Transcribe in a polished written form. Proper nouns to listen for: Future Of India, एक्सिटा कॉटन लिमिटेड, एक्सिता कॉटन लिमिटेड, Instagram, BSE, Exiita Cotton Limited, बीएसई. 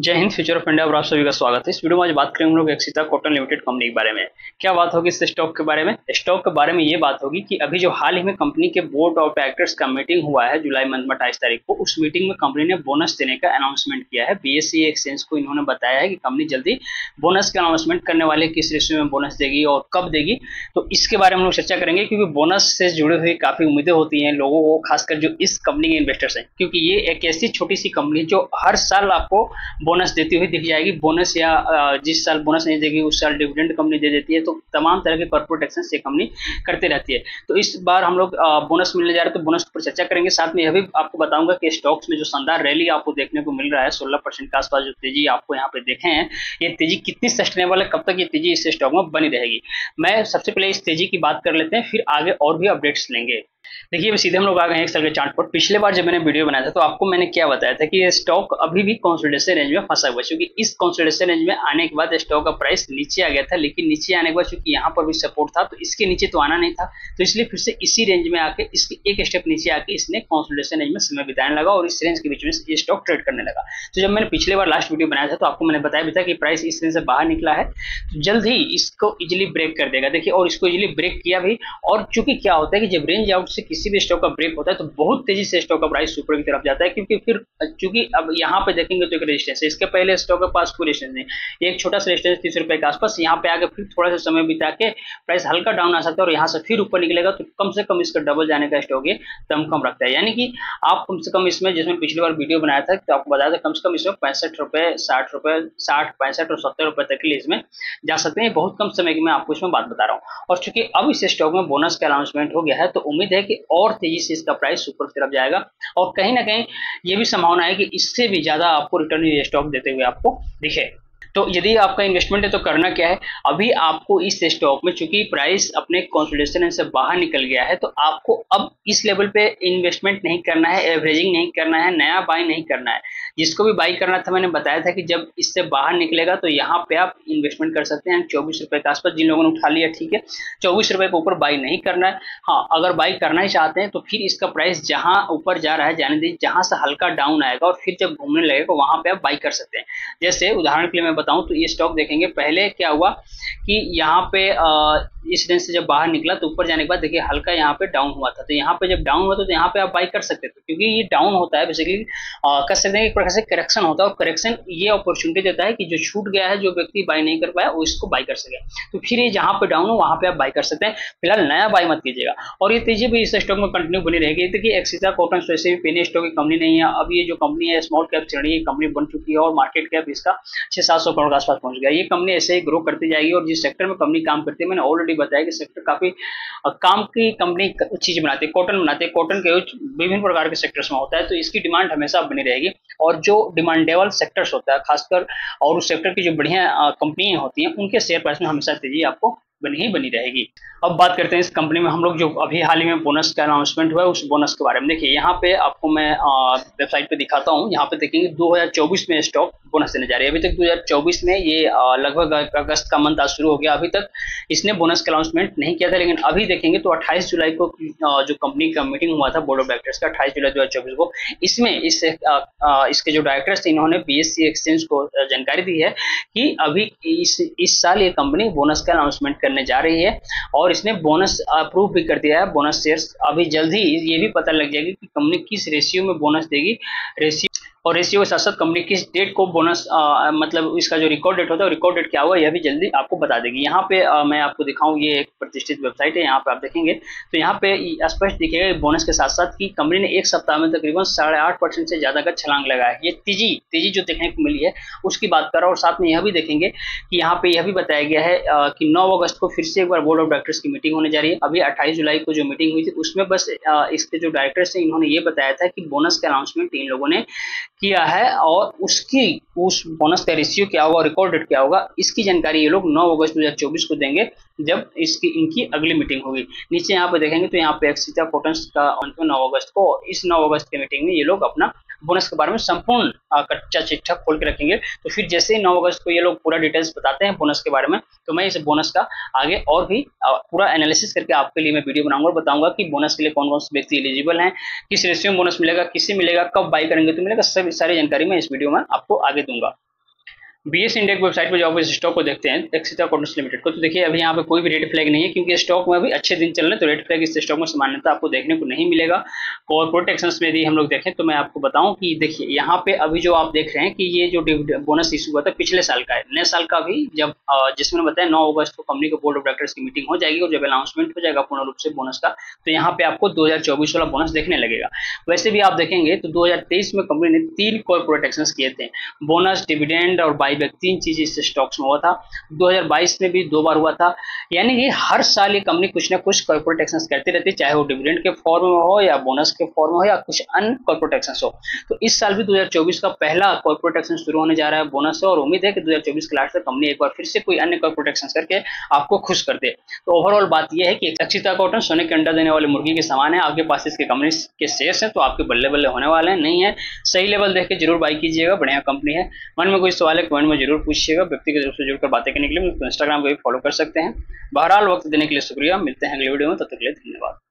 जय Hind. Future of India पर आप सभी का स्वागत है। इस वीडियो में आज बात करेंगे हम लोग एक्सिता कॉटन लिमिटेड कंपनी के बारे में। क्या बात होगी इस स्टॉक के बारे में? स्टॉक के बारे में ये बात होगी कि अभी जो हाल ही में कंपनी के बोर्ड ऑफ डायरेक्टर्स का मीटिंग हुआ है जुलाई मंथ में 28 तारीख को, उस मीटिंग में कंपनी ने बोनस देने का अनाउंसमेंट किया है। BSE एक्सचेंज को इन्होंने बताया है कि कंपनी जल्दी बोनस का अनाउंसमेंट करने वाले, किस रेशियो में बोनस देगी और कब देगी, तो इसके बारे में हम लोग चर्चा करेंगे। क्योंकि बोनस से जुड़े हुए काफी उम्मीदें होती हैं लोगों को, खासकर जो इस कंपनी के इन्वेस्टर्स हैं, क्योंकि ये एक ऐसी छोटी सी कंपनी जो हर साल आपको बोनस देती हुई दिख जाएगी। बोनस या जिस साल बोनस नहीं देगी उस साल डिविडेंड कंपनी दे देती है, तो तमाम तरह के कॉर्पोरेट एक्शन से कंपनी करते रहती है। तो इस बार हम लोग बोनस मिलने जा रहे हैं, तो बोनस पर चर्चा करेंगे। साथ में यह भी आपको बताऊंगा कि स्टॉक्स में जो शानदार रैली आपको देखने को मिल रहा है, 16% के आसपास जो तेजी आपको यहाँ पे देखे हैं, ये तेजी कितनी सस्टेनेबल है, कब तक ये तेजी इस स्टॉक में बनी रहेगी। मैं सबसे पहले इस तेजी की बात कर लेते हैं, फिर आगे और भी अपडेट्स लेंगे। देखिए अभी सीधे हम लोग आ गए हैं एक्सेल के चार्ट पर। पिछले बार जब मैंने वीडियो बनाया था तो आपको मैंने क्या बताया था कि ये स्टॉक अभी भी कंसोलिडेशन रेंज में फंसा हुआ है, क्योंकि इस कंसोलिडेशन रेंज में आने के बाद स्टॉक का प्राइस नीचे आ गया था। लेकिन नीचे आने के बाद चूंकि यहाँ पर भी सपोर्ट था, तो इसके नीचे तो आना नहीं था, तो इसलिए फिर से इसी रेंज में आके, इसके एक स्टेप नीचे आके इसने कंसोलिडेशन रेंज में समय बिताने लगा और इस रेंज के बीच में ये स्टॉक ट्रेड करने लगा। तो जब मैंने पिछले बार लास्ट वीडियो बनाया था तो आपको मैंने बताया भी था कि प्राइस इस रेंज से बाहर निकला है तो जल्द ही इसको इजिली ब्रेक कर देगा। देखिए, और इसको इजिली ब्रेक किया भी। और चूंकि क्या होता है कि जब रेंज आउट से किसी भी स्टॉक का ब्रेक होता है तो बहुत तेजी से स्टॉक का प्राइस ऊपर की तरफ जाता है, क्योंकि फिर चूंकि अब यहाँ पे देखेंगे तो एक रेजिस्टेंस है। इसके पहले स्टॉक के पास कोई रेजिस्टेंस नहीं, एक छोटा सा रेजिस्टेंस 30 रुपए के आसपास, यहाँ पे आगे फिर थोड़ा सा समय बिता के प्राइस हल्का डाउन आ सकता है और यहाँ से फिर ऊपर निकलेगा। तो कम से कम इसका डबल जाने का स्टॉक ये दम कम रखता है, यानी कि आप कम से कम इसमें, जिसमें पिछली बार वीडियो बनाया था तो आपको बताया था, कम से कम इसमें 65 रुपए, 60 रुपए, 60, 65 और 70 रुपए तक के लिए इसमें जा सकते हैं। बहुत कम समय की मैं आपको इसमें बात बता रहा हूँ। और चूंकि अब इस स्टॉक में बोनस का अनाउंसमेंट हो गया है तो उम्मीद है कि और तेजी से इसका प्राइस ऊपर की तरफ जाएगा और कहीं ना कहीं ये भी संभावना है कि इससे भी ज्यादा आपको रिटर्न ये स्टॉक देते हुए आपको दिखे। तो यदि आपका इन्वेस्टमेंट है तो करना क्या है, अभी आपको इस स्टॉक में, चूंकि प्राइस अपने कंसोलिडेशन से बाहर निकल गया है, तो आपको अब इस लेवल पे इन्वेस्टमेंट नहीं करना है, एवरेजिंग नहीं करना है, नया बाई नहीं करना है। जिसको भी बाई करना था मैंने बताया था कि जब इससे बाहर निकलेगा तो यहाँ पे आप इन्वेस्टमेंट कर सकते हैं 24 रुपए के आसपास। जिन लोगों ने उठा लिया ठीक है, 24 रुपए के ऊपर बाई नहीं करना है। हाँ, अगर बाई करना ही चाहते हैं तो फिर इसका प्राइस जहाँ ऊपर जा रहा है जाने दीजिए, जहाँ से हल्का डाउन आएगा और फिर जब घूमने लगेगा वहाँ पे आप बाई कर सकते हैं। जैसे उदाहरण के लिए मैं बताऊं तो ये स्टॉक देखेंगे, पहले क्या हुआ कि यहाँ पे इस रेंज से जब बाहर निकला तो ऊपर जाने के बाद देखिए हल्का यहाँ पे डाउन हुआ था, तो यहाँ पे जब डाउन हुआ तो यहाँ पे आप बाई कर सकते थे, क्योंकि ये डाउन होता है बेसिकली, कह सकते हैं एक प्रकार से करेक्शन होता है। और करेक्शन ये अपॉर्चुनिटी देता है कि जो छूट गया है, जो व्यक्ति बाई नहीं कर पाया वो इसको बाई कर सके, तो फिर ये जहाँ पे डाउन हो वहाँ पे आप बाई कर सकते हैं। फिलहाल नया बाई मत कीजिएगा और ये तेजी भी इस स्टॉक में कंटिन्यू बनी रहेगी। देखिए एक्सिता कॉटन वैसे भी पेनी स्टॉक की कंपनी नहीं है, अब ये जो कंपनी है स्मॉल कैप श्रेणी की कंपनी बन चुकी है और मार्केट कैप इसका 600-700 करोड़ के आसपास पहुंच गया। ये कंपनी ऐसे ही ग्रो करती जाएगी और जिस सेक्टर में कंपनी काम करती है, मैंने ऑलरेडी बताया कि सेक्टर काफी काम की कंपनी चीजें बनाती है, कॉटन बनाते हैं, कॉटन के विभिन्न प्रकार के सेक्टर्स में होता है, तो इसकी डिमांड हमेशा बनी रहेगी। और जो डिमांडेबल सेक्टर्स होता है खासकर, और उस सेक्टर की जो बढ़िया कंपनियां होती हैं, उनके शेयर प्राइस में हमेशा तेजी आपको बनी रहेगी। अब बात करते हैं इस कंपनी में हम लोग, जो अभी हाल ही में बोनस का अनाउंसमेंट हुआ है उस बोनस के बारे में। देखिए यहाँ पे आपको मैं वेबसाइट पे दिखाता हूँ, यहाँ पे देखेंगे 2024 में स्टॉक बोनस देने जा रही है। अभी तक 2024 में ये लगभग अगस्त का मंथ आज शुरू हो गया, अभी तक इसने बोनस का अनाउंसमेंट नहीं किया था। लेकिन अभी देखेंगे तो 28 जुलाई को जो कंपनी का मीटिंग हुआ था बोर्ड ऑफ डायरेक्टर्स का, 28 जुलाई 2024 को, इसमें इसके जो डायरेक्टर्स थे इन्होंने BSE एक्सचेंज को जानकारी दी है कि अभी इस साल ये कंपनी बोनस का अनाउंसमेंट ने जा रही है और इसने बोनस अप्रूव भी कर दिया है बोनस शेयर्स। अभी जल्द ही ये भी पता लग जाएगी कि कंपनी किस रेशियो में बोनस देगी, रेशियो के साथ साथ कंपनी किस डेट को बोनस मतलब इसका जो रिकॉर्ड डेट होता है, रिकॉर्ड डेट क्या हुआ यह भी जल्दी आपको बता देगी। यहाँ पे मैं आपको दिखाऊं, ये एक प्रतिष्ठित वेबसाइट है, यहाँ पे आप देखेंगे तो यहाँ पे स्पष्ट दिखेगा बोनस के साथ साथ कि कंपनी ने एक सप्ताह में तकरीबन 8.5% से ज्यादा का छलांग लगाया। ये तेजी जो देखने को मिली है उसकी बात कर रहा हूँ। और साथ में यह भी देखेंगे कि यहाँ पे यह भी बताया गया है कि 9 अगस्त को फिर से एक बार बोर्ड ऑफ डायरेक्टर्स की मीटिंग होने जा रही है। अभी 28 जुलाई को जो मीटिंग हुई थी उसमें बस इसके जो डायरेक्टर्स थे इन्होंने ये बताया था कि बोनस का अनाउंसमेंट इन लोगों ने किया है और उस बोनस का रेशियो क्या होगा, रिकॉर्ड डेट क्या होगा, इसकी जानकारी ये लोग 9 अगस्त 2024 को देंगे जब इनकी अगली मीटिंग होगी। नीचे यहाँ पे देखेंगे तो यहाँ पे एक्सिता कॉटन का 9 अगस्त को, इस 9 अगस्त की मीटिंग में ये लोग अपना बोनस के बारे में संपूर्ण कच्चा चिट्ठा खोल के रखेंगे। तो फिर जैसे ही 9 अगस्त को ये लोग पूरा डिटेल्स बताते हैं बोनस के बारे में, तो मैं इस बोनस का आगे और भी पूरा एनालिसिस करके आपके लिए मैं वीडियो बनाऊंगा और बताऊंगा कि बोनस के लिए कौन कौन से व्यक्ति एलिजिबल हैं, किस रेशियो में बोनस मिलेगा, किससे मिलेगा, कब बाई करेंगे तो मिलेगा, सभी सारी जानकारी मैं इस वीडियो में आपको आगे दूंगा। बीएसई इंडिया की वेबसाइट पर जाओ, इस स्टॉक को देखते हैं एक्सिटा कॉटन लिमिटेड को। तो देखिए अभी यहाँ पे कोई भी रेड फ्लैग नहीं है क्योंकि स्टॉक में अभी अच्छे दिन चल रहे हैं, तो रेड फ्लैग इस स्टॉक में सामान्यतः आपको देखने को नहीं मिलेगा। और प्रोटेक्शन में यदि हम लोग देखें तो मैं आपको बताऊं कि देखिए यहाँ पे अभी जो आप देख रहे हैं कि ये जो बोनस इशू हुआ था पिछले साल का है, नए साल का भी, जब जिसमें बताया 9 अगस्त को कंपनी के बोर्ड ऑफ डायरेक्टर्स की मीटिंग हो जाएगी और जब अनाउंसमेंट हो जाएगा पूर्ण रूप से बोनस का, तो यहाँ पे आपको 2024 वाला बोनस देखने लगेगा। वैसे भी आप देखेंगे तो 2023 में कंपनी ने 3 कॉर्पोरेट एक्शंस किए थे, बोनस, डिविडेंड और बाईबैक, 3 चीजें इस स्टॉक्स में हुआ था। 2022 में भी 2 बार हुआ था, यानी कि हर साल ये कंपनी कुछ ना कुछ कॉर्पोरेट एक्शंस करती रहती है, चाहे वो डिविडेंड के फॉर्म में हो या बोनस के फॉर्म में हो या कुछ अन्य कॉर्पोरेट एक्शंस हो। तो इस साल भी 2024 का पहला कॉर्पोरेट एक्शन शुरू होने जा रहा है बोनस से, और उम्मीद है कि 2024 के लास्ट तक कंपनी एक बार फिर से कोई अन्य कॉर्पोरेट एक्शन करके आपको खुश कर दे। तो ओवरऑल बात यह है कि एक्सिटा कॉटन सोने के अंडा देने वाले मुर्गी के समान है। आपके पास इसके कंपनी के शेयर्स हैं तो आपके बल्ले बल्ले होने वाले हैं नहीं है, सही लेवल देख के जरूर बाई कीजिएगा, बढ़िया कंपनी है। मन में कोई सवाल है कमेंट में जरूर पूछिएगा, व्यक्तिगत रूप से जुड़कर बातें करने के लिए मुझे इंस्टाग्राम पर भी फॉलो कर सकते हैं। बहरहाल वक्त देने के लिए शुक्रिया, मिलते हैं अगले वीडियो में, तब तक के लिए धन्यवाद।